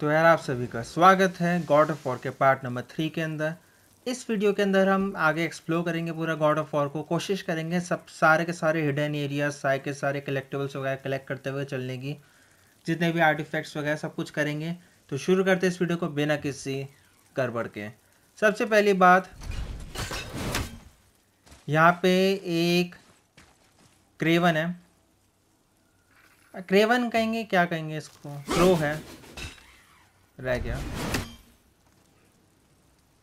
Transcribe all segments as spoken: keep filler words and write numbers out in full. तो यार आप सभी का स्वागत है गॉड ऑफ वॉर के पार्ट नंबर थ्री के अंदर। इस वीडियो के अंदर हम आगे एक्सप्लोर करेंगे पूरा गॉड ऑफ वॉर को, कोशिश करेंगे सब सारे के सारे हिडन एरिया, सारे के सारे कलेक्टेबल्स वगैरह कलेक्ट करते हुए चलने की, जितने भी आर्टिफैक्ट्स वगैरह सब कुछ करेंगे। तो शुरू करते इस वीडियो को बिना किसी गड़बड़ के। सबसे पहली बात, यहाँ पे एक क्रेवन है, क्रेवन कहेंगे क्या कहेंगे इसको, क्रो है रह गया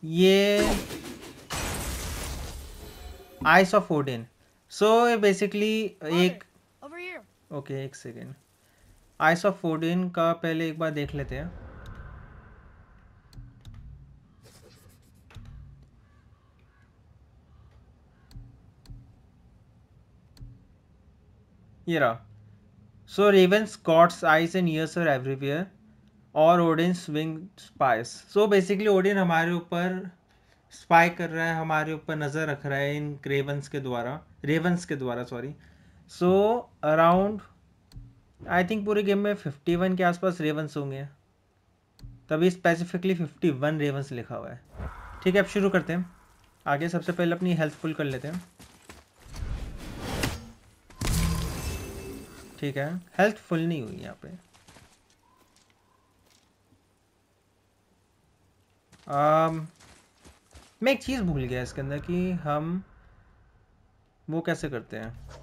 ये, eyes of Odin. So basically एक ओके okay, एक सेकेंड, आइस ऑफ ओडिन का पहले एक बार देख लेते हैं। ये रहा। So ravens gods eyes and ears are everywhere और Odin wing spies. So basically Odin हमारे ऊपर स्पाई कर रहा है, हमारे ऊपर नज़र रख रहा है इन क्रेवन्स के द्वारा, रेवन्स के द्वारा sorry. So around I think पूरे गेम में फिफ्टी वन के आसपास रेवन्स होंगे, तभी स्पेसिफिकली फिफ्टी वन रेवन्स लिखा हुआ है। ठीक है, अब शुरू करते हैं आगे। सबसे पहले अपनी हेल्थ फुल कर लेते हैं। ठीक है, हेल्थ फुल नहीं हुई यहाँ पे। Um, मैं एक चीज़ भूल गया इसके अंदर कि हम वो कैसे करते हैं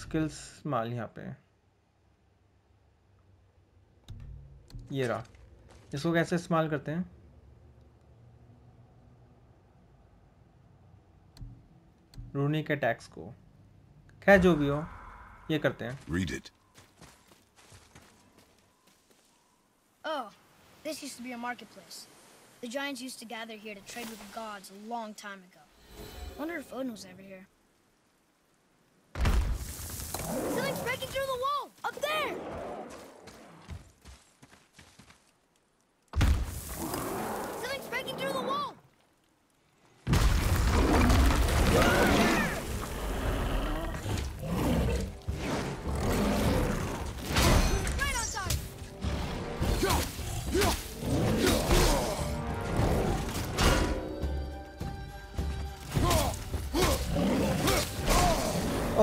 स्किल्स माल। यहाँ पे ये रहा, इसको कैसे इस्तेमाल करते हैं। रूनी के टैक्स को, खैर जो भी हो ये करते हैं। Read it. Oh, this used to be a marketplace. The giants used to gather here to trade with the gods a long time ago. Wonder if Odin was ever here. Something's breaking through the wall up there. Something's breaking through the wall.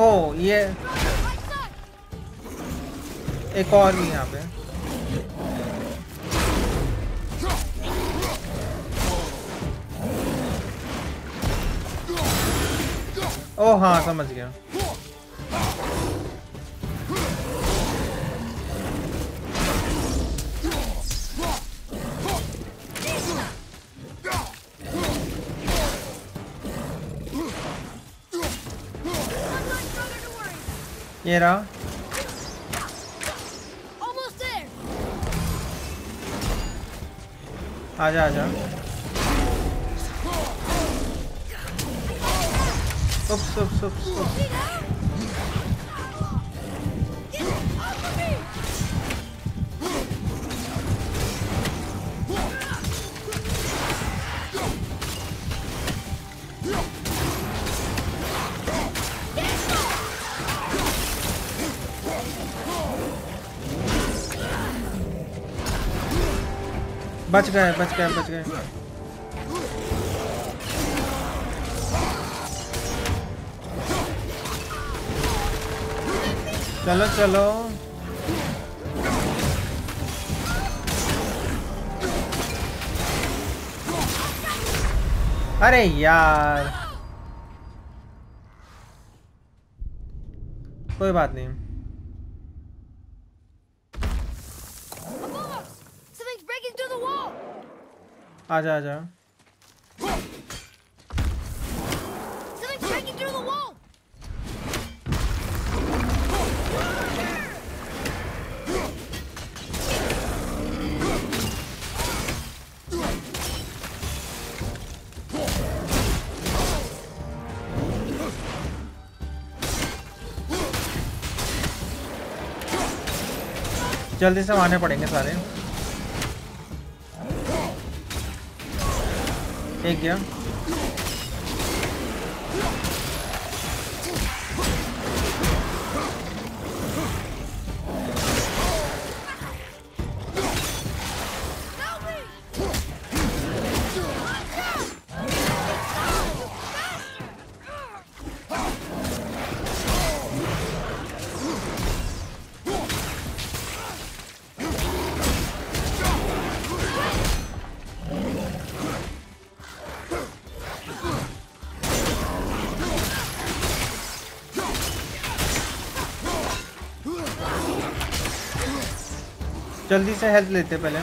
ओ ये एक और भी यहाँ पे। ओ हाँ समझ गया। ये रहा, आजा आजा। Oops oops oops oops. बच गए बच गए बच गए। चलो चलो अरे यार कोई बात नहीं। आजा आजा। जल्दी से मारने पड़ेंगे सारे। एक गया। जल्दी से हेल्थ लेते पहले।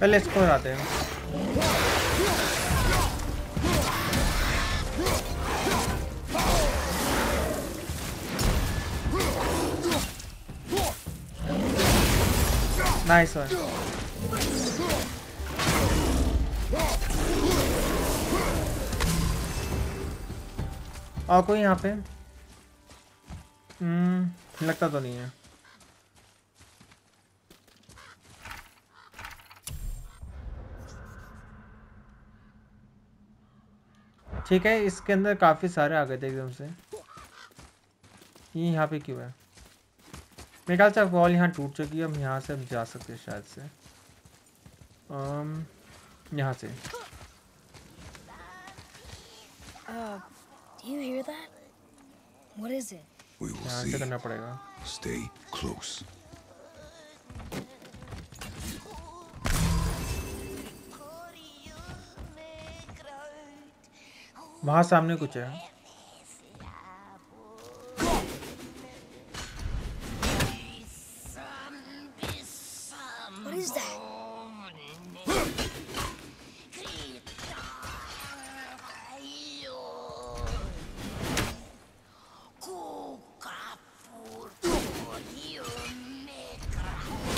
पहले इसको हराते हैं। Nice one. और कोई यहाँ पे हम्म लगता तो नहीं है। ठीक है, इसके अंदर काफ़ी सारे आ गए थे एकदम से। ये यहाँ पे क्यों है? मेरे ख्याल से वॉल यहाँ टूट चुकी है, हम यहाँ से हम जा सकते हैं शायद से आम, यहाँ से। uh, do you hear that? What is it? यहाँ से करना पड़ेगा। Stay close. वहाँ सामने कुछ है।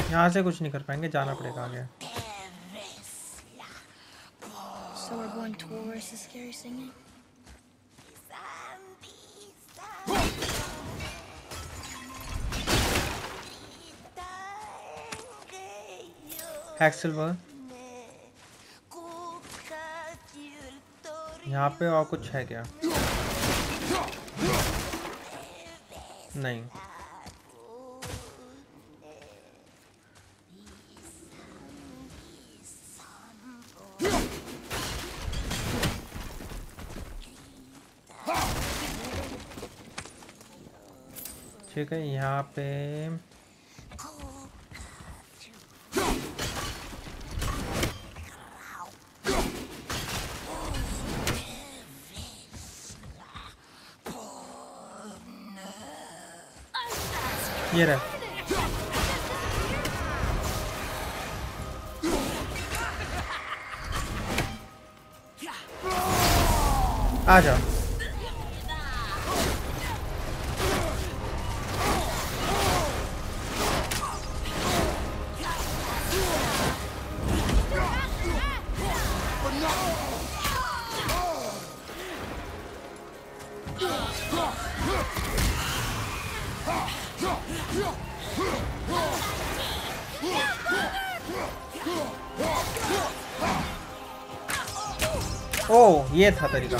यहाँ से कुछ नहीं कर पाएंगे, जाना पड़ेगा आगे। So we're going towards the scary singing? यहाँ पे और कुछ है क्या? नहीं, ठीक है। यहाँ पे ये रहा। आ जाओ। ओह, ये था तरीका।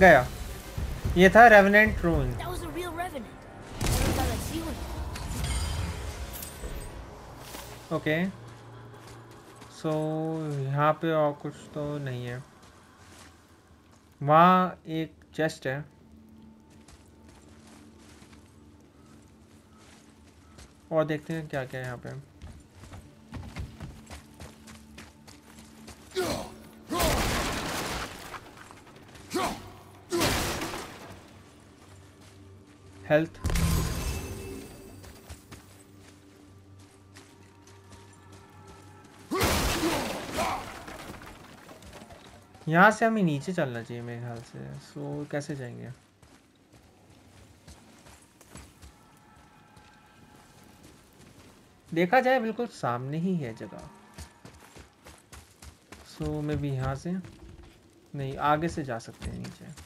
गया। ये था रेवेनेंट रूइन। ओके, सो यहाँ पे और कुछ तो नहीं है। वहाँ एक चेस्ट है। और देखते हैं क्या क्या है यहाँ पे। हेल्थ, यहाँ से हमें नीचे चलना चाहिए मेरे ख्याल से। सो कैसे जाएंगे? देखा जाए बिल्कुल सामने ही है जगह। सो मैं भी यहाँ से नहीं, आगे से जा सकते हैं नीचे।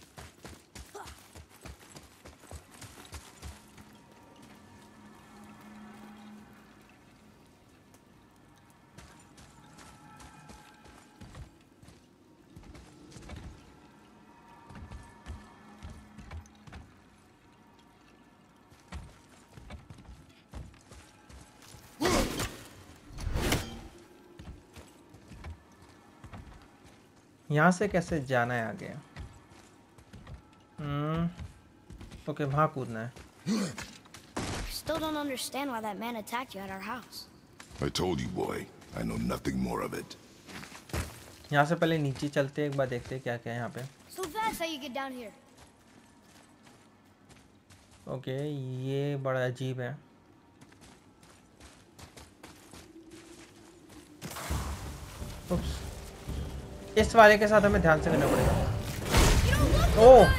यहाँ से कैसे जाना है आगे? हम्म, ओके, वहाँ कूदना है। Still don't understand why that man attacked you at our house. I told you, boy. I know nothing more of it. यहाँ से पहले नीचे चलते हैं, एक बार देखते हैं क्या क्या है यहाँ पे। So that's how you get down here. Okay, ये बड़ा अजीब है। Oops. इस वाले के साथ हमें ध्यान से करना पड़ेगा। ओह,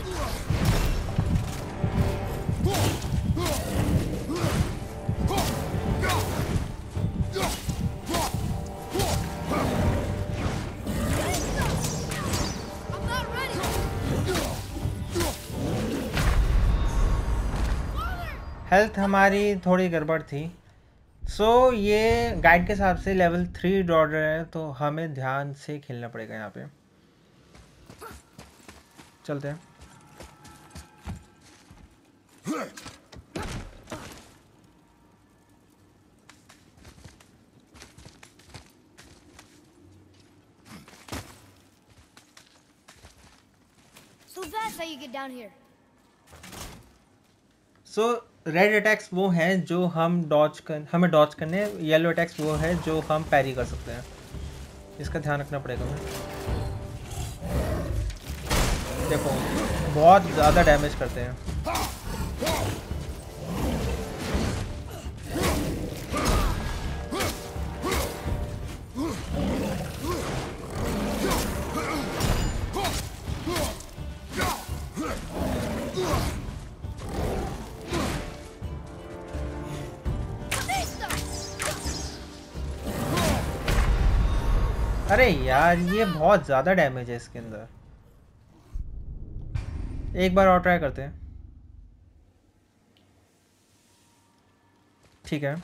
हेल्थ हमारी थोड़ी गड़बड़ थी। सो so, ये गाइड के हिसाब से लेवल थ्री डॉलर है, तो हमें ध्यान से खेलना पड़ेगा। यहाँ पे चलते हैं। So that's how you get down here. So, red attacks वो हैं जो हम डॉज कर हमें डॉज करने, येलो अटैक्स वो है जो हम पैरी कर सकते हैं। इसका ध्यान रखना पड़ेगा हमें। देखो बहुत ज़्यादा डैमेज करते हैं। अरे यार, ये बहुत ज़्यादा डैमेज है इसके अंदर। एक बार और ट्राई करते हैं। ठीक है,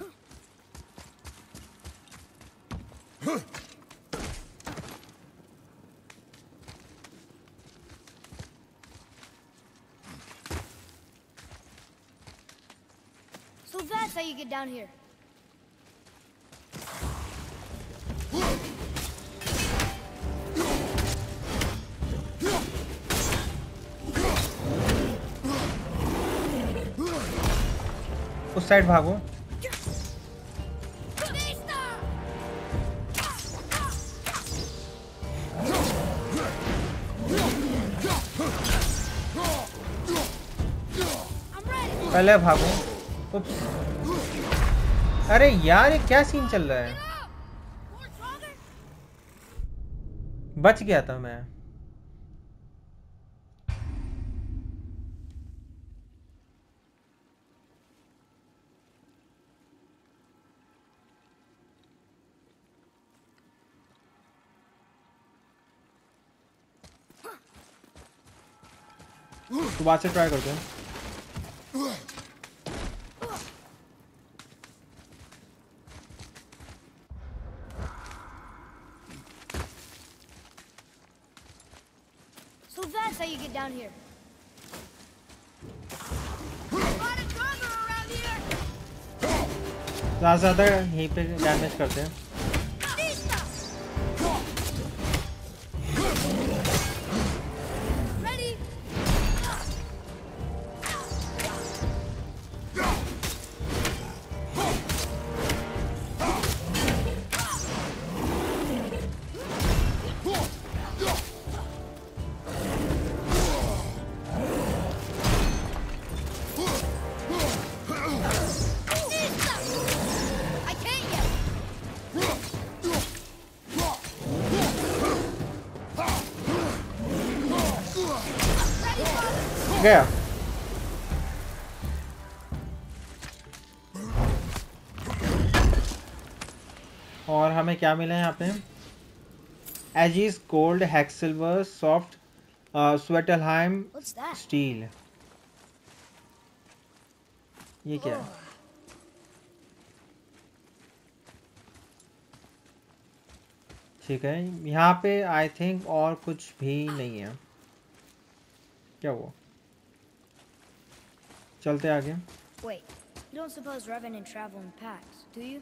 so that's how you get down here. उस साइड भागो। पहले भागो। उप्स। अरे यार, ये क्या सीन चल रहा है? बच गया था मैं। तो बात से ट्राई करते हैं। So that's how you get down here. ज़्यादा यहीं पे डैमेज करते हैं। गया। और हमें क्या मिला है यहाँ पे? Aegis gold, हैक्सिल्वर, soft स्वेटलहाइम steel. ये क्या है? ठीक है, यहाँ पे आई थिंक और कुछ भी नहीं है। क्या हुआ? चलते आगे। Wait, you don't suppose revenant travel in packs, do you?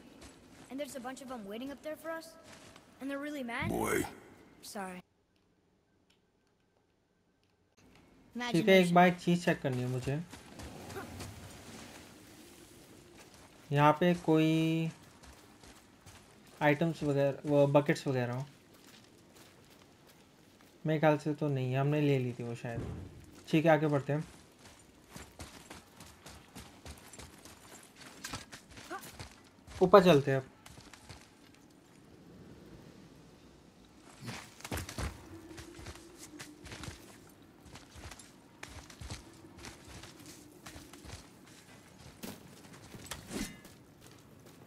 And there's a bunch of them waiting up there for us, and they're really mad. Boy, sorry. ठीक है, एक बार एक चीज चेक करनी है मुझे। यहाँ पे कोई आइटम्स वगैरह, बकेट्स वगैरह हो? मेरे ख्याल से तो नहीं है, हमने ले ली थी वो शायद। ठीक है, आगे बढ़ते हैं। ऊपर चलते हैं अब।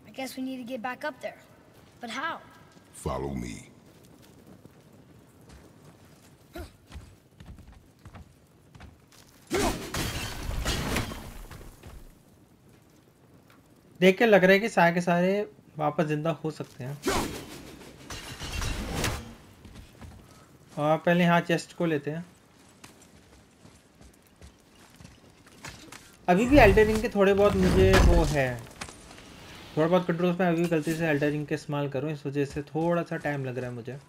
I guess we need to get back up there. But how? Follow me. देख के लग रहा है कि सारे के सारे वापस जिंदा हो सकते हैं। और पहले यहाँ चेस्ट को लेते हैं। अभी भी अल्टरिंग के थोड़े बहुत मुझे वो है, थोड़ा बहुत कंट्रोल्स में। अभी गलती से अल्टरिंग के इस्तेमाल करूँ, इस वजह से थोड़ा सा टाइम लग रहा है मुझे।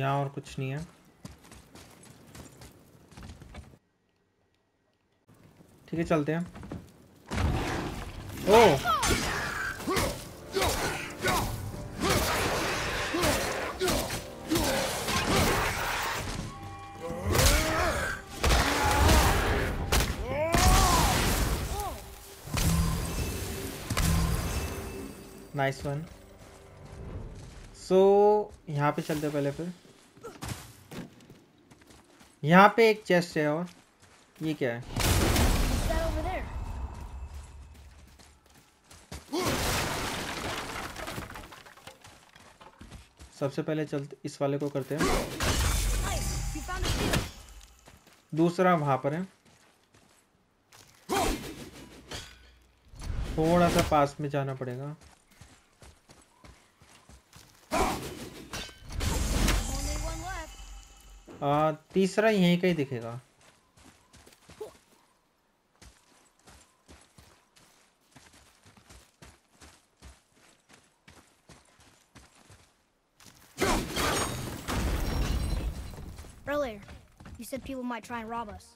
यहाँ और कुछ नहीं है। ठीक है, चलते हैं। ओ नाइस वन। सो यहाँ पे चलते पहले। फिर यहाँ पे एक चेस्ट है। और ये क्या है? सबसे पहले चलते इस वाले को करते हैं। दूसरा वहां पर है, थोड़ा सा पास में जाना पड़ेगा। आ, तीसरा यहीं कहीं दिखेगा। Said people might try and rob us.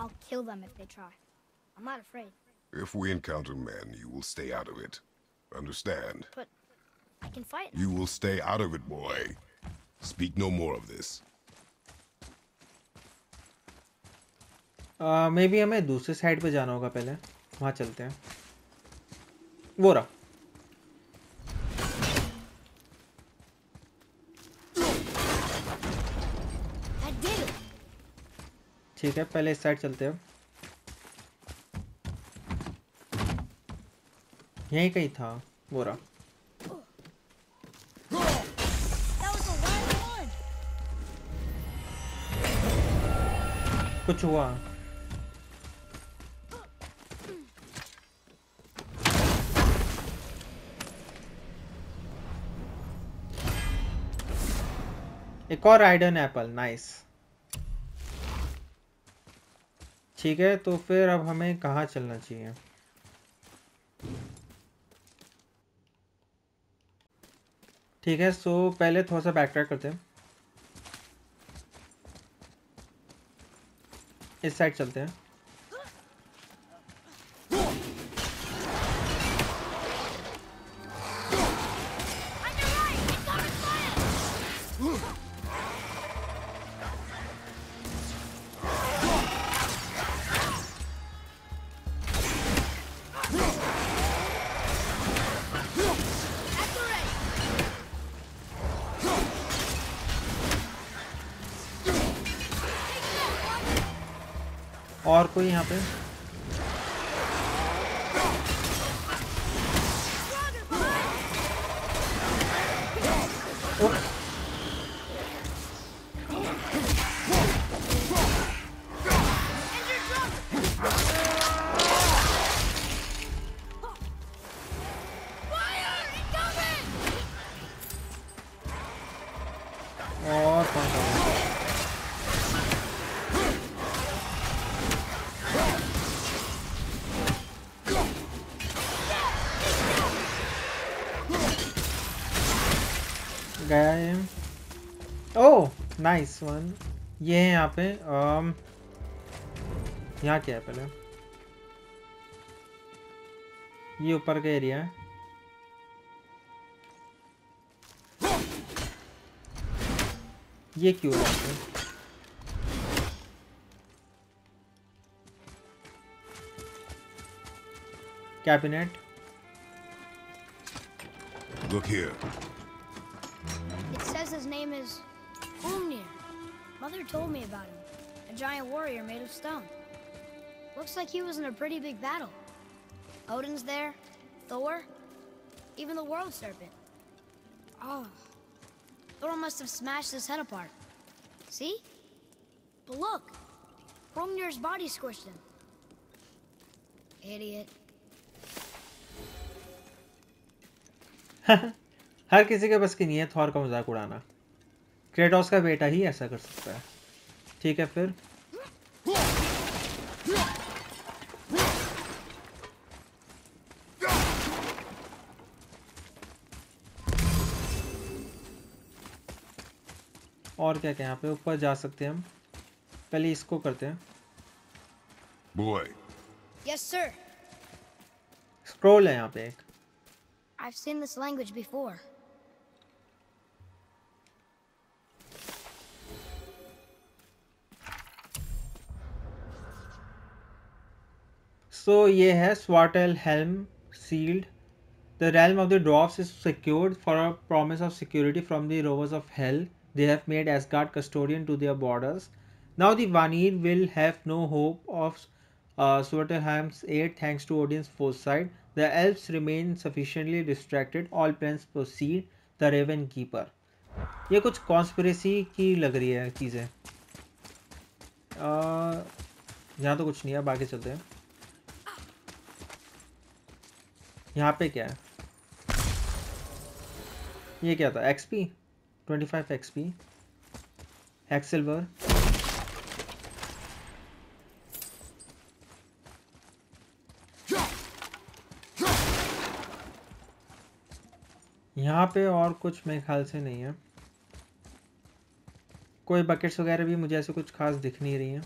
I'll kill them if they try. I'm not afraid. If we encounter men, you will stay out of it. Understand? But I can fight. You will stay out of it, boy. Speak no more of this. Uh, maybe हमें दूसरे side पे जाना होगा पहले। वहाँ चलते हैं। वो रहा। ठीक है, पहले इस साइड चलते हैं। यहीं कहीं था वो रहा। कुछ हुआ? एक और राइडन एप्पल, नाइस। ठीक है, तो फिर अब हमें कहाँ चलना चाहिए? ठीक है, सो पहले थोड़ा सा बैक ट्रैक करते हैं। इस साइड चलते हैं। और कोई यहाँ पे? Nice one. ये है यहाँ पे। um, यहाँ क्या है पहले? ये ऊपर का एरिया है। ये क्यों है? Cabinet. Look here. It says his name is Hrungnir. Mother told me about him. A giant warrior made of stone. Looks like he was in a pretty big battle. Odin's there, Thor, even the world serpent. Oh. Thor must have smashed his head apart. See? But look. Hrungnir's body squished him. Idiot. हर किसी के बस की नहीं है Thor का मजाक उड़ाना। क्रेटोस का बेटा ही ऐसा कर सकता है। ठीक है फिर। और क्या क्या यहाँ पे ऊपर जा सकते हैं हम? पहले इसको करते हैं। Boy. Yes sir. स्क्रॉल है यहाँ पे एक। I've seen this language before. So ये है Svartalfheim sealed. The realm of the dwarfs is secured for a promise of security from the rovers of hell. They have made Asgard custodian to their borders. Now the Vanir will have no hope of uh, Svartalfheim's aid thanks to Odin's foresight. The elves remain sufficiently distracted. All plans proceed. The Raven Keeper. ये कुछ conspiracy की लग रही है चीज़ें। यहाँ तो कुछ नहीं है, बाकी चलते हैं। यहाँ पे क्या है? ये क्या था? एक्सपी, पच्चीस एक्सपी, एक्सिल्वर। यहाँ पे और कुछ मेरे ख्याल से नहीं है। कोई बकेट्स वगैरह भी मुझे ऐसे कुछ खास दिख नहीं रही है।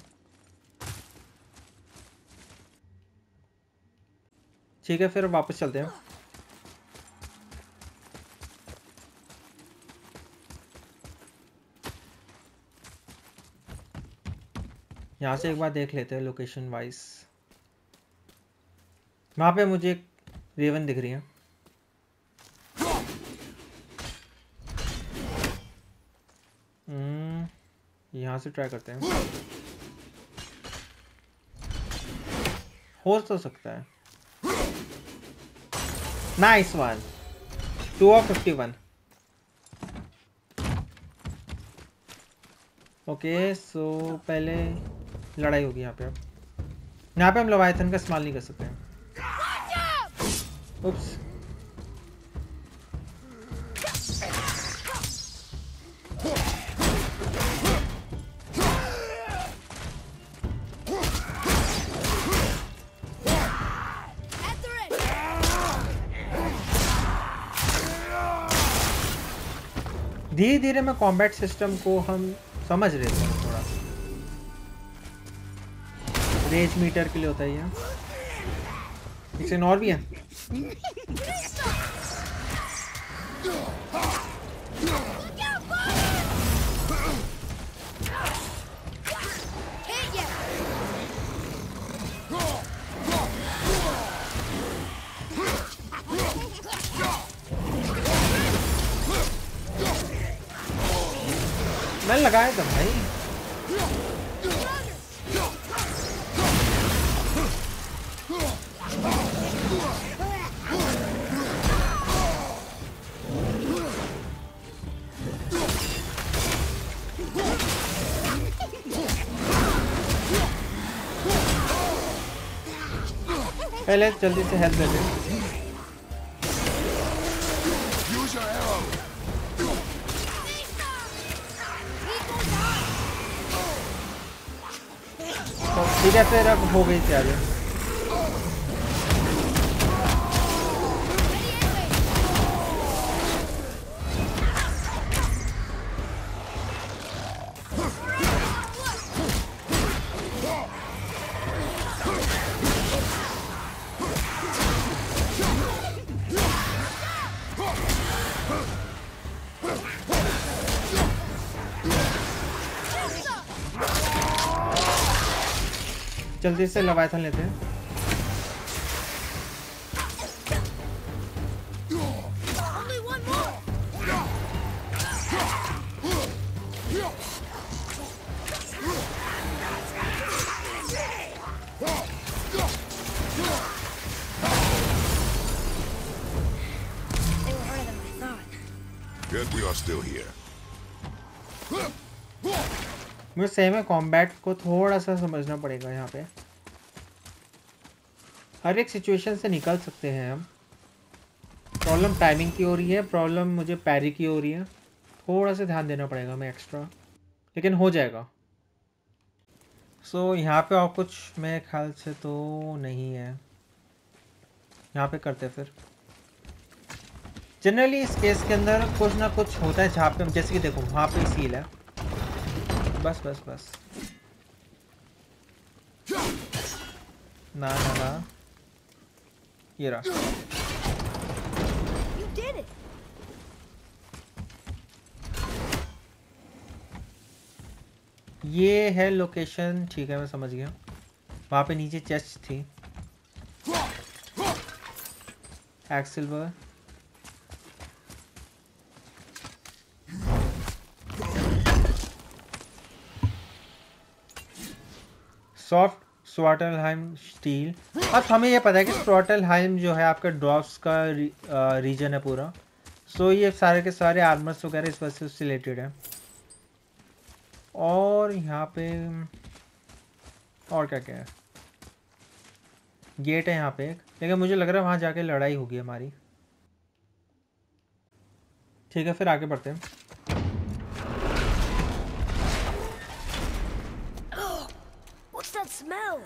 ठीक है फिर वापस चलते हैं। यहाँ से एक बार देख लेते हैं लोकेशन वाइज। वहाँ पे मुझे एक रेवन दिख रही है। यहाँ से ट्राई करते हैं। हो तो सकता है। Nice one. Two of fifty one. Okay so पहले लड़ाई होगी यहाँ पे। अब यहाँ पे हम लेवायथन का इस्तेमाल नहीं कर सकते हैं। उप्स। धीरे धीरे में कॉम्बैट सिस्टम को हम समझ रहे थे थोड़ा। रेज मीटर के लिए होता है ये। एक और भी है। लगाया था भाई। पहले जल्दी से हेल्प दे दे। ठीक है तेरा हो गई तैयारी। जल्दी से लवायथन लेते हैं। मुझे सही में कॉम्बैट को थोड़ा सा समझना पड़ेगा। यहाँ पे हर एक सिचुएशन से निकल सकते हैं हम। प्रॉब्लम टाइमिंग की हो रही है, प्रॉब्लम मुझे पैरी की हो रही है। थोड़ा सा ध्यान देना पड़ेगा हमें एक्स्ट्रा, लेकिन हो जाएगा। सो so, यहाँ पे और कुछ मेरे ख्याल से तो नहीं है। यहाँ पे करते फिर जनरली इस केस के अंदर कुछ ना कुछ होता है जहाँ पे हम, जैसे कि देखो वहाँ पे सील है। बस बस बस ना ना ना ये रहा। ये है लोकेशन, ठीक है मैं समझ गया। वहाँ पे नीचे चेस्ट थी। Hacksilver soft स्वार्टलहाइम steel. अब हमें यह पता है कि स्वार्टलहाइम जो है आपका ड्रॉप्स का री, आ, रीजन है पूरा। सो so, ये सारे के सारे आर्मर्स वगैरह इस वजह से रिलेटेड है। और यहाँ पे और क्या क्या है? गेट है यहाँ पे एक, लेकिन मुझे लग रहा है वहाँ जाके लड़ाई होगी हमारी। ठीक है फिर आगे बढ़ते हैं। Smell.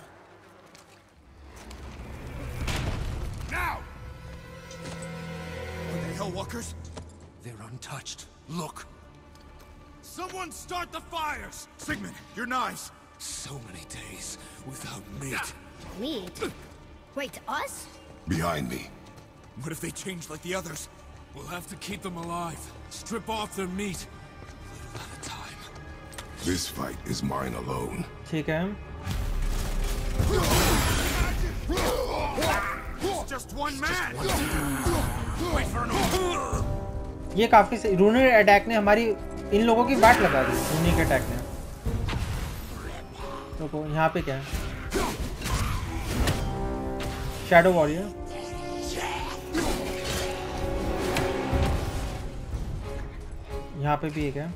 Now. Are they hellwalkers? They're untouched. Look. Someone start the fires. Sigmund, your knives. So many days without meat. Meat? Wait, us? Behind me. What if they change like the others? We'll have to keep them alive. Strip off their meat. A little at a time. This fight is mine alone. Take him. ये काफी सही। ह्रुणिर attack ने हमारी इन लोगों की बाट लगा दी। ह्रुणिर के अटैक ने देखो तो यहाँ पे क्या है? Shadow warrior. यहाँ पे भी एक है।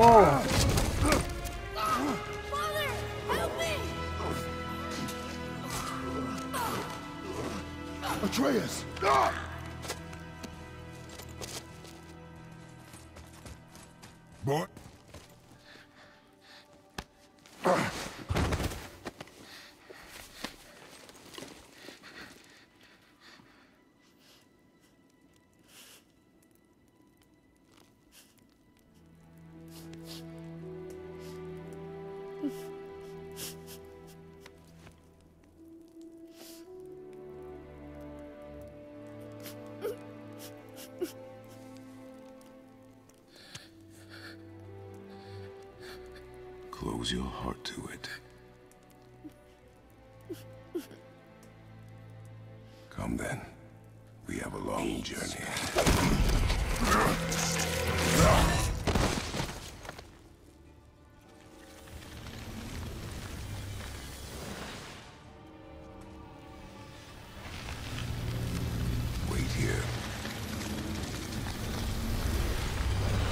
ओ Atreus. Boy. Close your heart to it. Come then. We have a long journey. Wait here.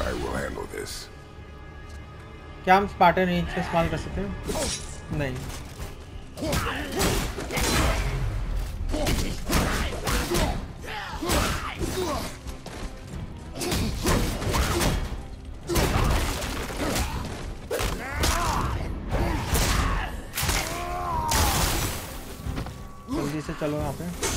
I will handle this. क्या हम स्पार्टन रेंज से इस्तेमाल कर सकते हैं? नहीं, जल्दी से चलो यहाँ पे।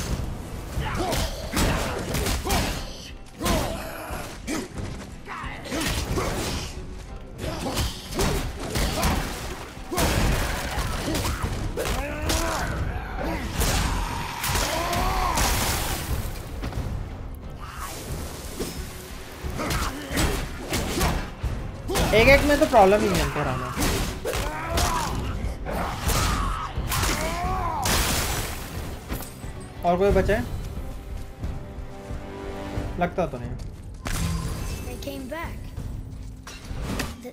एक एक में तो प्रॉब्लम ही नहीं है थोड़ा ना। और कोई बचे? लगता तो नहीं। They came back. The,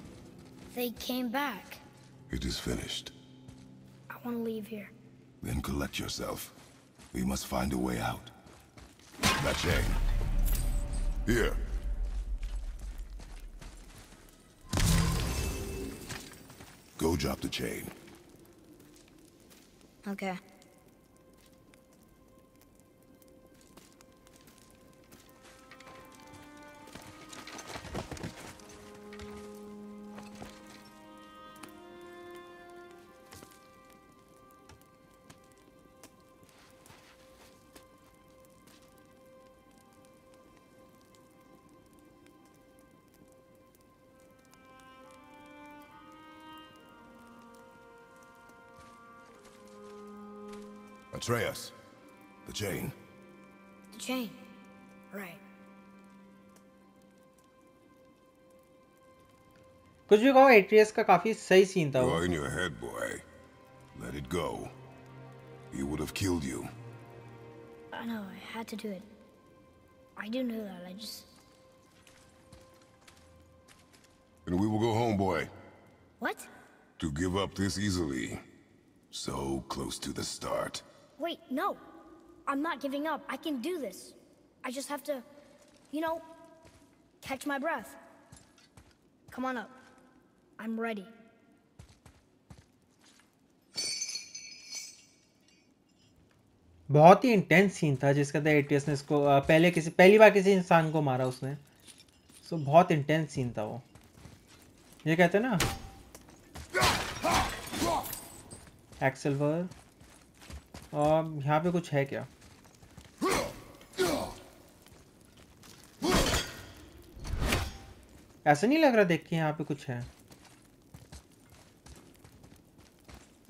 they came back. It is finished. I want to leave here. Then collect yourself. We must find a way out. That chain. Here. Go drop the chain. Okay. Atreus, the chain. The chain, right. कुछ भी कहो, Atreus का काफी सही scene था वो। You're in your head, boy. Let it go. He would have killed you. I know. I had to do it. I do know that. I just. And we will go home, boy. What? To give up this easily, so close to the start. Wait, no. I'm not giving up. I can do this. I just have to, you know, catch my breath. Come on up. I'm ready. बहुत ही intense scene था जिसके अंदर Atreus ने इसको पहले किसी पहली बार किसी इंसान को मारा उसने। सो बहुत इंटेंस सीन था वो। ये कहते हैं ना एक्सेल वर्ड। और यहाँ पे कुछ है क्या? ऐसा नहीं लग रहा देख के यहाँ पे कुछ है।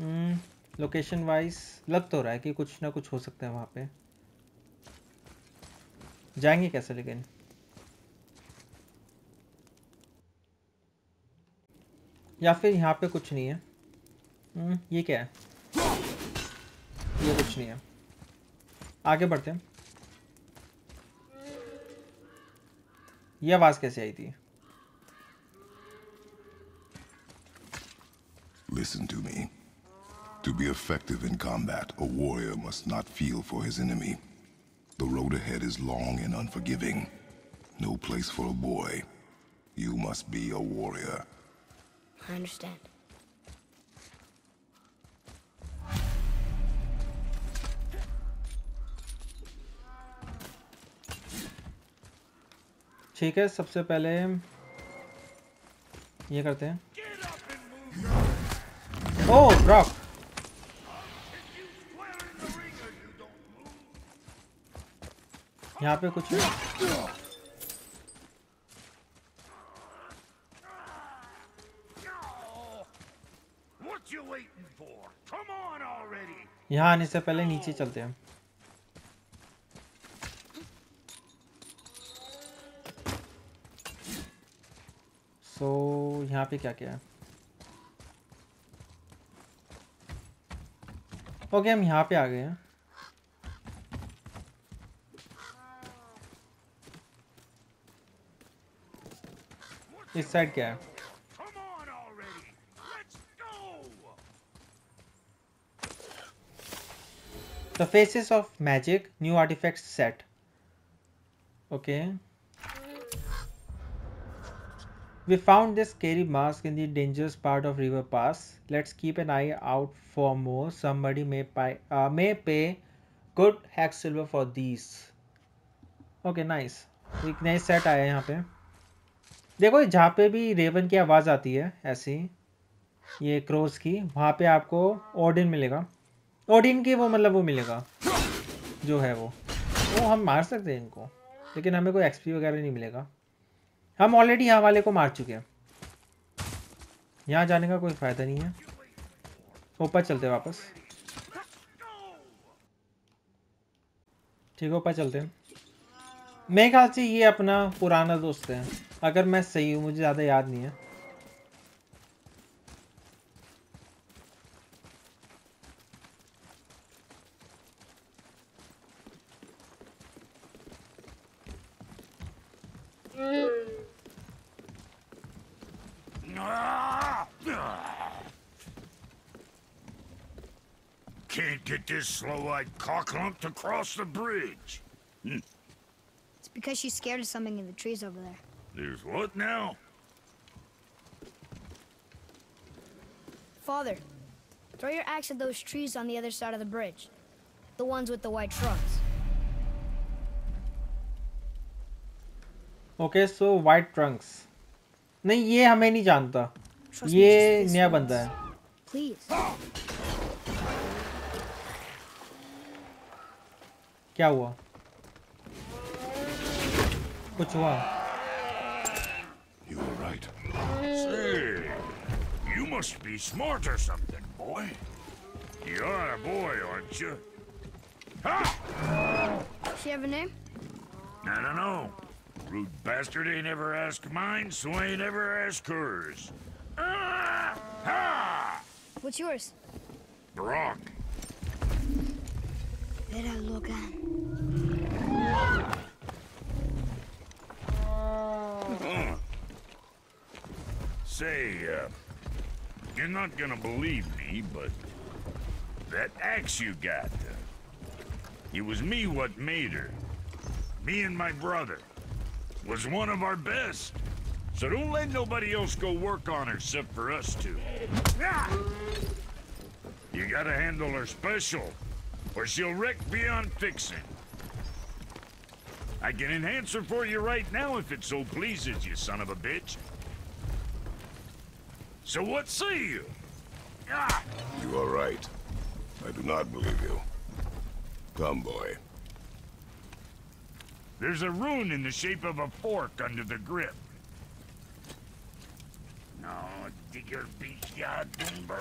हम्म, लोकेशन वाइज लग तो रहा है कि कुछ ना कुछ हो सकता है वहाँ पे। जाएंगे कैसे लेकिन? या फिर यहाँ पे कुछ नहीं है। हम्म, ये क्या है? ये कुछ नहीं है। आगे बढ़ते हैं। ये आवाज कैसे आई थी? Listen to me. To be effective in combat, a warrior must not feel for his enemy. The road ahead is long and unforgiving. No place for a boy. You must be a warrior. I understand. ठीक है, सबसे पहले ये करते हैं। ओ Brock, यहाँ पे कुछ है? यहाँ आने से पहले नीचे चलते हैं। तो यहाँ पे क्या क्या है? ओके okay, हम यहाँ पे आ गए हैं। इस साइड क्या है? The faces of magic new artifact set. Okay We found this scary mask in the dangerous part of river pass. Let's keep an eye out for more. Somebody may pay, uh, may pay good hex silver for these. Okay, nice. एक नई set आया है यहाँ पे. देखो जहाँ पे भी रेवन की आवाज़ आती है ऐसी ये क्रोस की, वहाँ पे आपको ओडिन मिलेगा. ओडिन की वो मतलब वो मिलेगा जो है वो वो हम मार सकते हैं इनको, लेकिन हमें कोई एक्सपी वगैरह नहीं मिलेगा. हम ऑलरेडी यहाँ वाले को मार चुके हैं, यहाँ जाने का कोई फ़ायदा नहीं है. ऊपर चलते वापस, ठीक है ऊपर चलते हैं. मेरे ख्याल से ये अपना पुराना दोस्त है, अगर मैं सही हूँ, मुझे ज़्यादा याद नहीं है. Can't get this slow-eyed cocklump to cross the bridge. Hmm. It's because she's scared of something in the trees over there. There's what now? Father, throw your axe at those trees on the other side of the bridge. The ones with the white trunks. Okay, so white trunks. नहीं ये हमें नहीं जानता. ये नया बंदा है. Please. क्या हुआ? कुछ हुआ? You were right. Say, you must be smart or something, boy. You're a boy, aren't you? Ha! Does she have a name? I don't know. Rude bastard ain't ever asked mine, so ain't ever asked hers. Ah! Ha! What's yours? Brok. Better look at. Say, uh, you're not gonna believe me, but that axe you got, uh, it was me what made her. Me and my brother was one of our best. So don't let nobody else go work on her except for us two. You gotta handle her special, or she'll wreck beyond fixing. I can enhance her for you right now if it so pleases you, son of a bitch. So what say you? Ah. You are right. I do not believe you. Come, boy. There's a rune in the shape of a fork under the grip. No, digger beat-yard number.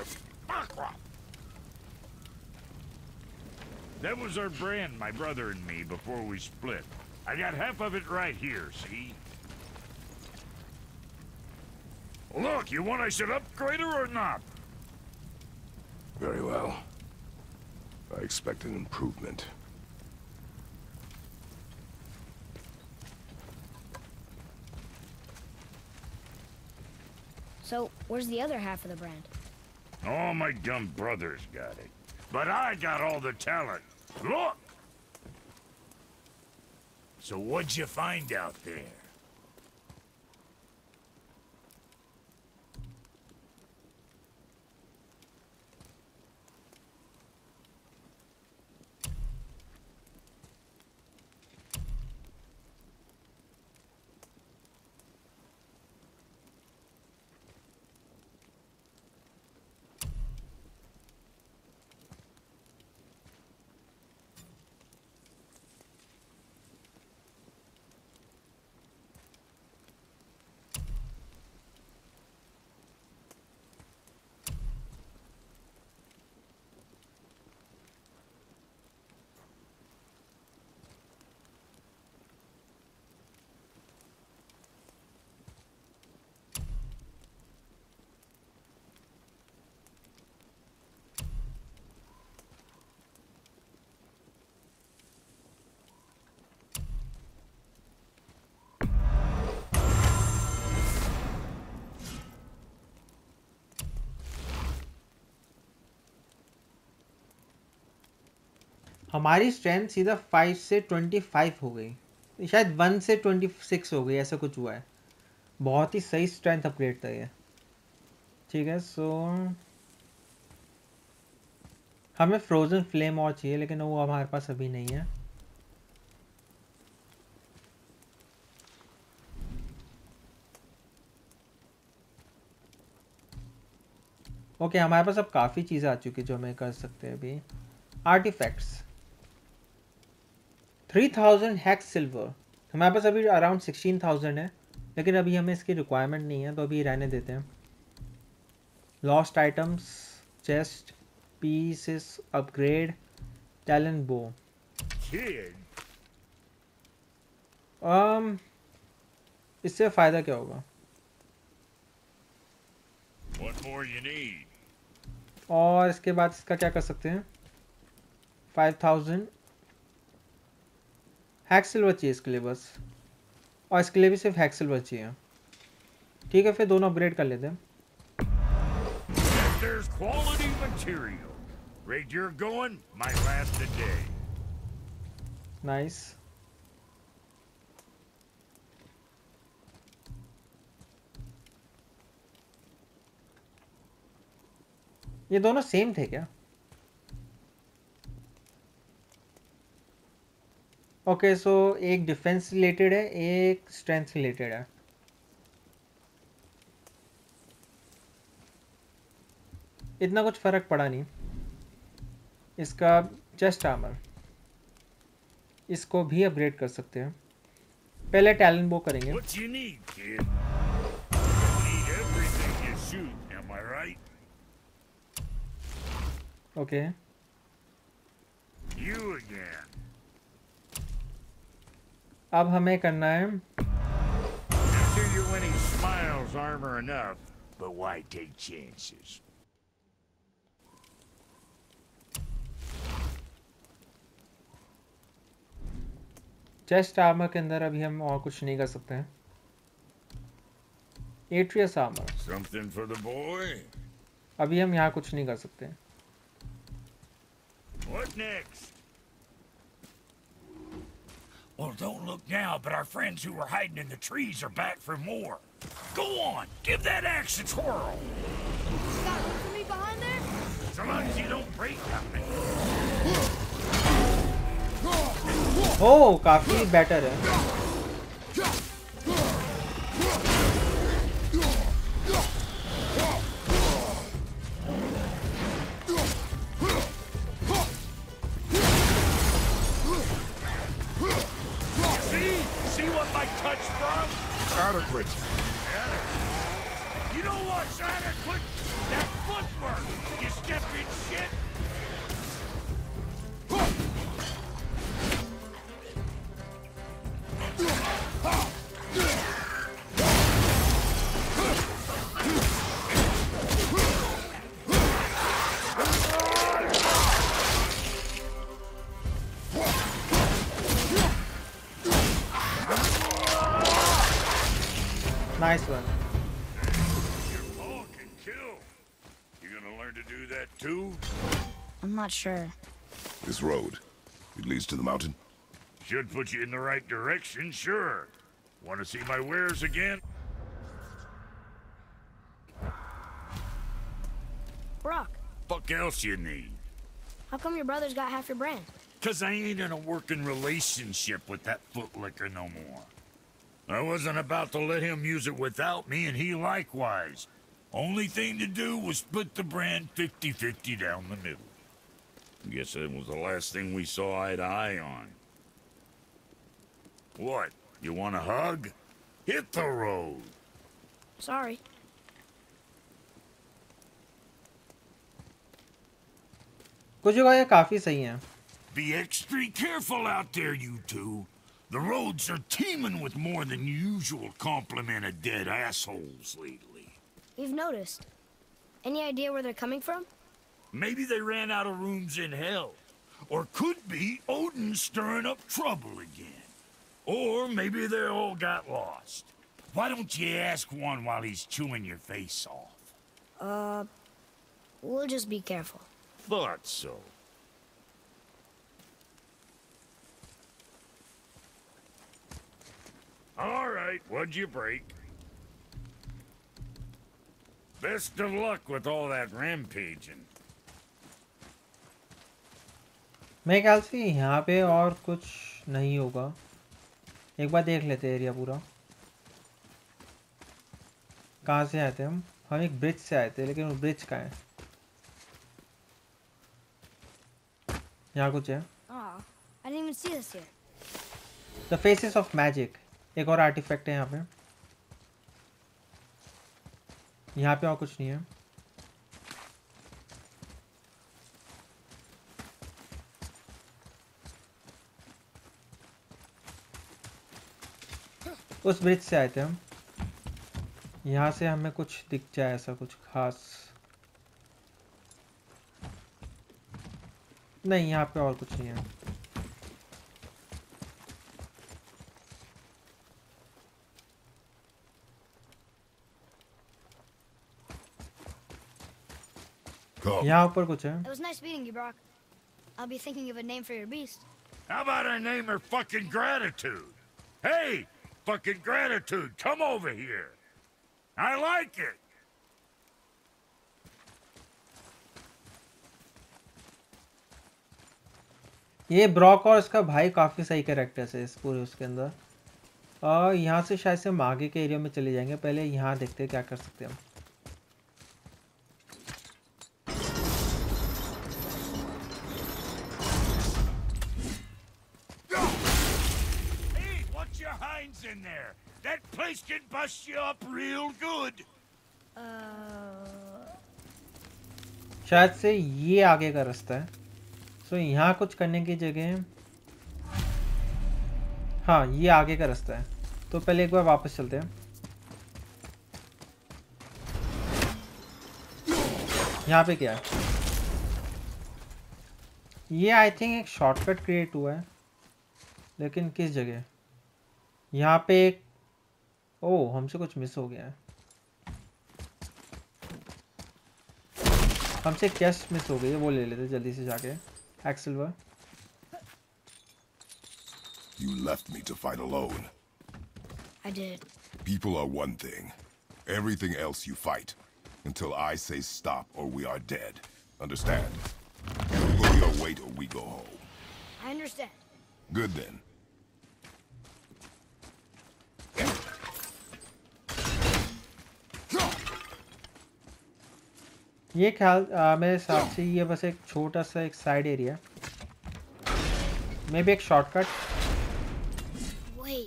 That was our brand, my brother and me, before we split. I got half of it right here, see? Look, you want I should upgrade her or not? Very well. I expect an improvement. So, where's the other half of the brand? All my dumb brothers got it. But I got all the talent. Look! So what'd you find out there? हमारी strength सीधा five से twenty five हो गई, शायद one से twenty six हो गई, ऐसा कुछ हुआ है. बहुत ही सही स्ट्रेंथ अपग्रेड था ये। ठीक है, सो हमें फ्रोजन फ्लेम और चाहिए, लेकिन वो हमारे पास अभी नहीं है। ओके, हमारे पास अब काफ़ी चीज़ें आ चुकी जो हमें कर सकते हैं अभी। Artifacts three thousand hacksilver, silver पास अभी अराउंड सिक्सटीन थाउजेंड है, लेकिन अभी हमें इसकी रिक्वायरमेंट नहीं है तो अभी रहने देते हैं। Lost items, chest pieces, upgrade, talent bow. um, इससे फ़ायदा क्या होगा? What more you need? और इसके बाद इसका क्या कर सकते हैं? फाइव थाउजेंड हैक्सिल्वर चाहिए इसके लिए बस, और इसके लिए भी सिर्फ हैक्सिल्वर चाहिए। ठीक है, फिर दोनों अपग्रेड कर लेते हैं। नाइस। ये दोनों सेम थे क्या? ओके, सो एक डिफेंस रिलेटेड है, एक स्ट्रेंथ रिलेटेड है। इतना कुछ फ़र्क पड़ा नहीं। इसका चेस्ट आर्मर, इसको भी अपग्रेड कर सकते हैं। पहले टैलेंट बो करेंगे। ओके, अब हमें करना है चेस्ट आर्मर के अंदर। अभी हम और कुछ नहीं कर सकते हैं। Atreus armour, something for the boy, अभी हम यहाँ कुछ नहीं कर सकते। What next? Well, don't look now, but our friends who were hiding in the trees are back for more. Go on, give that axe a twirl. You got room for me behind there? So long as you don't break nothing. Oh, काफी better है। Adequate. You know what's adequate? That footwork. You step in shit. Nice one. Your paw can kill. You gonna learn to do that too? I'm not sure. This road, it leads to the mountain. Should put you in the right direction, sure. Want to see my wares again? Brok. Fuck else you need? How come your brother's got half your brand? Cause I ain't in a working relationship with that footlicker no more. I wasn't about to let him use it without me, and he likewise. Only thing to do was split the brand fifty fifty down the middle. Guess that was the last thing we saw eye to eye on. What? You want a hug? Hit the road. Sorry. कुछ जगह काफी सही हैं. Be extra careful out there, you two. The roads are teeming with more than usual complement of dead assholes lately. We've noticed. Any idea where they're coming from? Maybe they ran out of rooms in hell. Or could be Odin stirring up trouble again. Or maybe they all got lost. Why don't you ask one while he's chewing your face off? Uh, we'll just be careful. Thought so. All right, what'd you break? Best of luck with all that rampaging. मेरे ख्याल से यहाँ पे और कुछ नहीं होगा, एक बार देख लेते हैं एरिया पूरा। कहाँ से आए थे हम? हम एक ब्रिज से आए थे, लेकिन वो ब्रिज कहाँ है? यहाँ कुछ है। I didn't even see this here. The faces of magic, एक और आर्टिफैक्ट है यहाँ पे। यहाँ पे और कुछ नहीं है। उस ब्रिज से आए थे हम, यहाँ से हमें कुछ दिख जाए ऐसा कुछ खास नहीं। यहाँ पे और कुछ नहीं है। यहाँ ऊपर कुछ है। It was nice meeting you, Brock. I'll be thinking of a name for your beast. How about I name her fucking Gratitude? Hey! Fucking Gratitude, come over here. I like it. ये Brok और इसका भाई काफी सही characters है इस पूरे उसके अंदर। और यहाँ से शायद से हम आगे के एरिया में चले जाएंगे, पहले यहाँ देखते हैं क्या कर सकते हैं हम। In there, that place can bust you up real good. शायद से ये आगे का रास्ता है। सो यहाँ कुछ करने की जगह, हाँ ये आगे का रास्ता है। तो पहले एक बार वापस चलते हैं। यहाँ पे क्या है? ये आई थिंक एक शॉर्टकट क्रिएट हुआ है, लेकिन किस जगह? यहाँ पे एक, ओ हमसे कुछ मिस हो गया है, हमसे कैश मिस हो गई है, वो ले लेते जल्दी से जाके। एक्सलवर You left me to fight alone. I did. People are one thing. Everything else you fight until I say stop or we are dead. Understand? You go your way or we go home. I understand. Good then. ये ख्याल मेरे हिसाब से ये बस एक छोटा सा एक साइड एरिया, मे बी एक शॉर्टकट। वही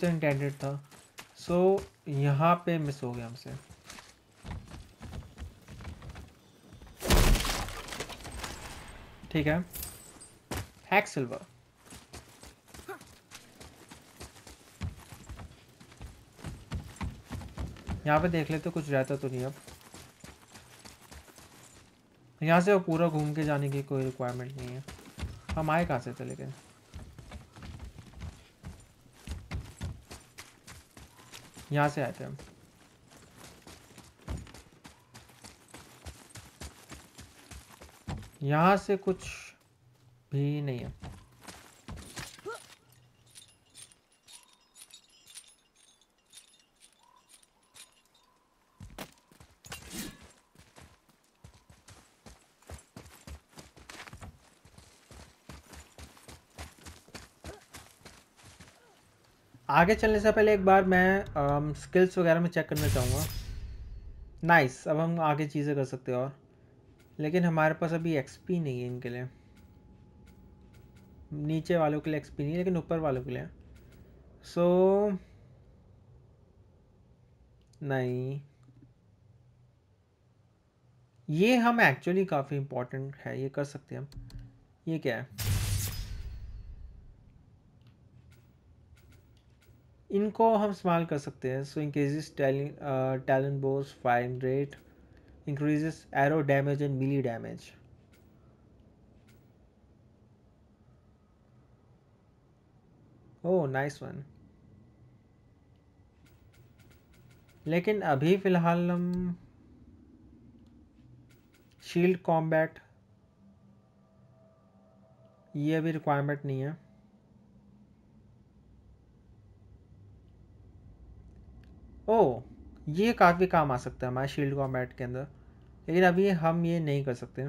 तो इंटेंडेड था। सो so, यहाँ पे मिस हो गया हमसे। ठीक है, हैक सिल्वर। यहाँ पे देख लेते, कुछ रहता तो नहीं। अब यहाँ से वो पूरा घूम के जाने की कोई रिक्वायरमेंट नहीं है। हम आए कहाँ से थे लेकिन? यहाँ से आए थे हम। यहाँ से कुछ भी नहीं है। आगे चलने से पहले एक बार मैं आ, स्किल्स वगैरह में चेक करना चाहूँगा। नाइस, अब हम आगे चीज़ें कर सकते हैं और, लेकिन हमारे पास अभी एक्सपी नहीं है इनके लिए। नीचे वालों के लिए एक्सपी नहीं है, लेकिन ऊपर वालों के लिए। सो so, नहीं, ये हम एक्चुअली काफ़ी इम्पोर्टेंट है, ये कर सकते हैं हम। ये क्या है? इनको हम इस्तेमाल कर सकते हैं। So increases talent bows find rate, increases arrow damage and melee damage. Oh nice one. लेकिन अभी फ़िलहाल हम शील्ड कॉम्बैट, ये अभी रिक्वायरमेंट नहीं है। ओह, ये काफ़ी काम आ सकता है हमारे शील्ड कॉम्बैट के अंदर, लेकिन अभी हम ये नहीं कर सकते।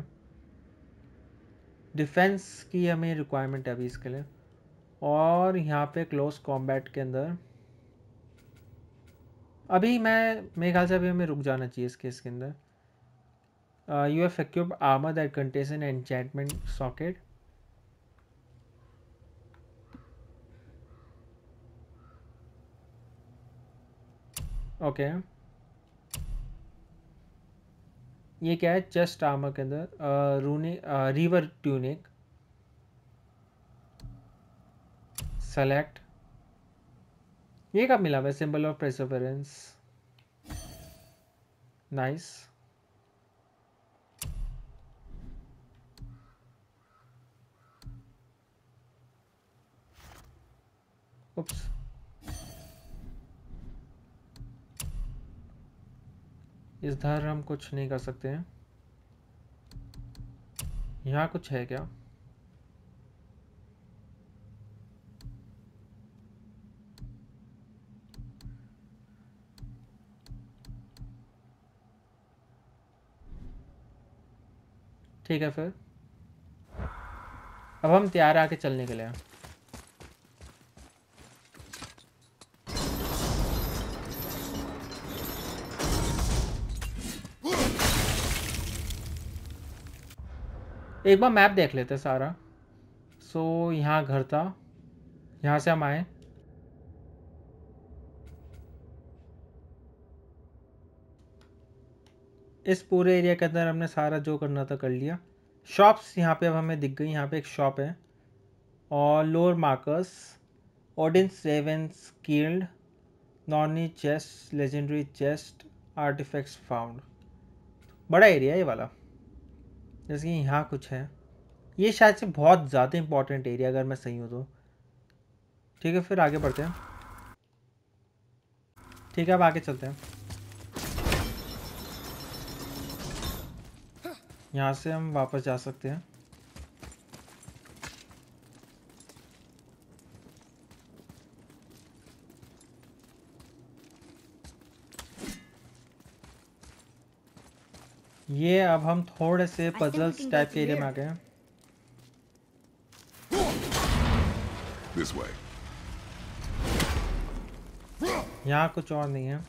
डिफेंस की हमें रिक्वायरमेंट है अभी इसके लिए। और यहाँ पे क्लोज कॉम्बैट के अंदर अभी मैं मेरे ख्याल से अभी हमें रुक जाना चाहिए इस केस के अंदर। You have equipped armour that contains an enchantment socket. Okay, ये क्या है? चेस्ट आर्मर के अंदर रूने रिवर ट्यूनिक सेलेक्ट। ये कब मिला हुआ है? Symbol of प्रेसोफरेंस, nice. उप्स, इस धार हम कुछ नहीं कर सकते हैं। यहाँ कुछ है क्या? ठीक है, फिर अब हम तैयार आके चलने के लिए। एक बार मैप देख लेते सारा। सो so, यहाँ घर था, यहाँ से हम आए। इस पूरे एरिया के अंदर हमने सारा जो करना था कर लिया। शॉप्स यहाँ पे अब हमें दिख गई। यहाँ पे एक शॉप है और lore markers, Odin's ravens killed, Nornir chest, legendary chest, artifacts found. बड़ा एरिया ये वाला। जैसे कि यहाँ कुछ है, ये शायद से बहुत ज़्यादा इम्पोर्टेंट एरिया अगर मैं सही हूँ तो। ठीक है, फिर आगे बढ़ते हैं। ठीक है, अब आगे चलते हैं। यहाँ से हम वापस जा सकते हैं। ये अब हम थोड़े से पजल्स टाइप के एरिया में आ गए हैं। यहाँ कुछ और नहीं है।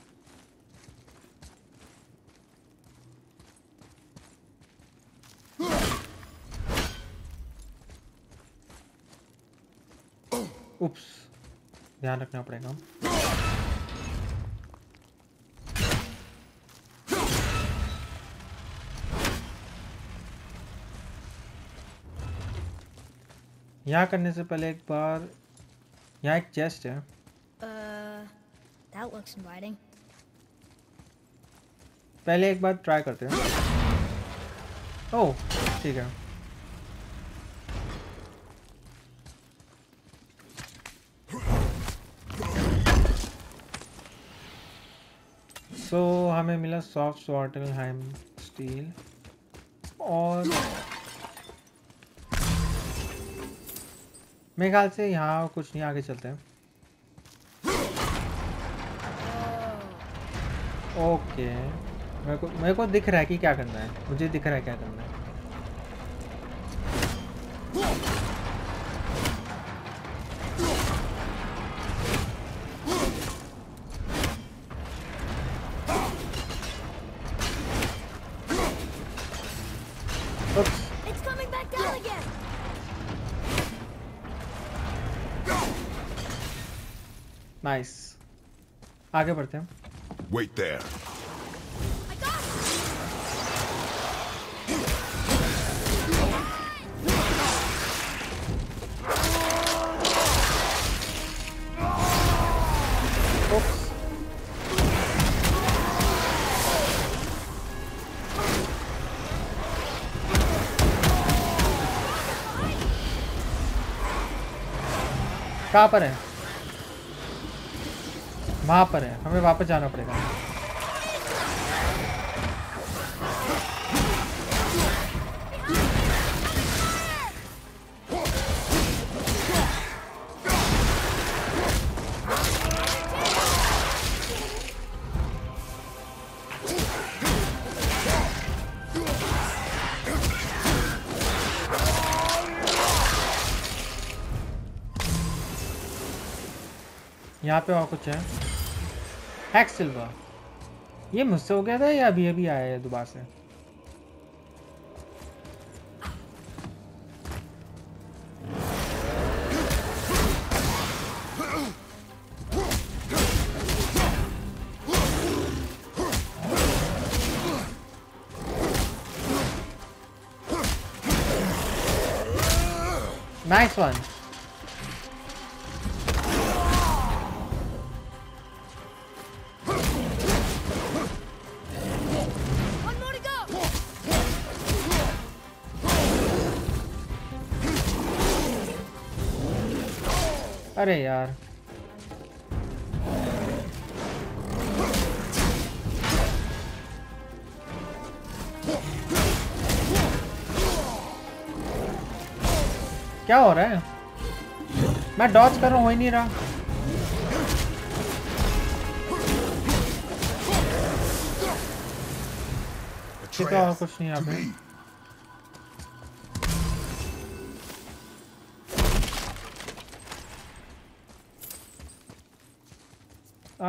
उप्स, ध्यान रखना पड़ेगा। यहाँ करने से पहले एक बार, यहाँ एक चेस्ट है। uh, पहले एक बार ट्राई करते हैं। ओह, ठीक है। सो so, हमें मिला सॉफ्ट स्वार्टलहाइम स्टील और मेरे ख्याल से यहाँ कुछ नहीं। आगे चलते हैं। ओके, मेरे को मेरे को दिख रहा है कि क्या करना है। मुझे दिख रहा है क्या करना है। नाइस, आगे बढ़ते हैं। Wait there. कहाँ पर है? वहाँ पर है, हमें वापस जाना पड़ेगा। यहाँ पे और कुछ है। एक्स सिल्वर ये मुझसे हो गया था या अभी अभी आया है दोबारा से? Nice one. अरे यार क्या हो रहा है? मैं डॉज कर रहा हूँ, हो ही नहीं रहा। ठीक है, और कुछ नहीं यहाँ पे।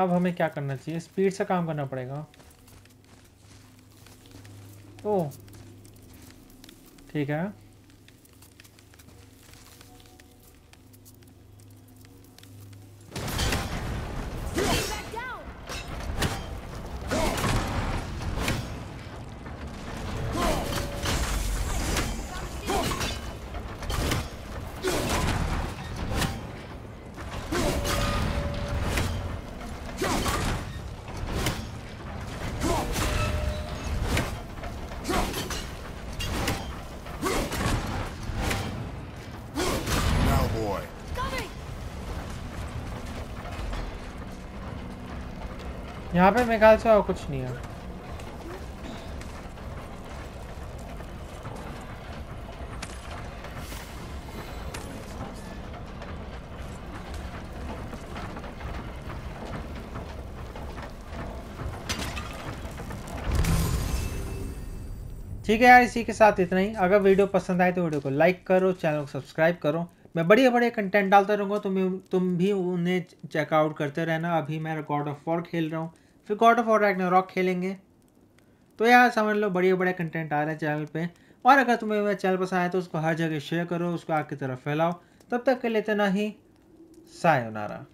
अब हमें क्या करना चाहिए? स्पीड से काम करना पड़ेगा। ओह ठीक है, यहाँ पे मेरे ख्याल से और कुछ नहीं है। ठीक है यार, इसी के साथ इतना ही। अगर वीडियो पसंद आए तो वीडियो को लाइक करो, चैनल को सब्सक्राइब करो। मैं बढ़िया बढ़िया कंटेंट डालता रहूँगा, तुम तुम भी उन्हें चेकआउट करते रहना। अभी मैं गॉड ऑफ वॉर खेल रहा हूँ, फिर गॉड ऑफ वॉर रैग्नारॉक खेलेंगे। तो यार समझ लो बढ़िया बढ़िया कंटेंट आ रहा है चैनल पे। और अगर तुम्हें मेरा चैनल पसंद आए तो उसको हर जगह शेयर करो, उसको आग की तरफ फैलाओ। तब तक के लिए इतना ही, सायोनारा।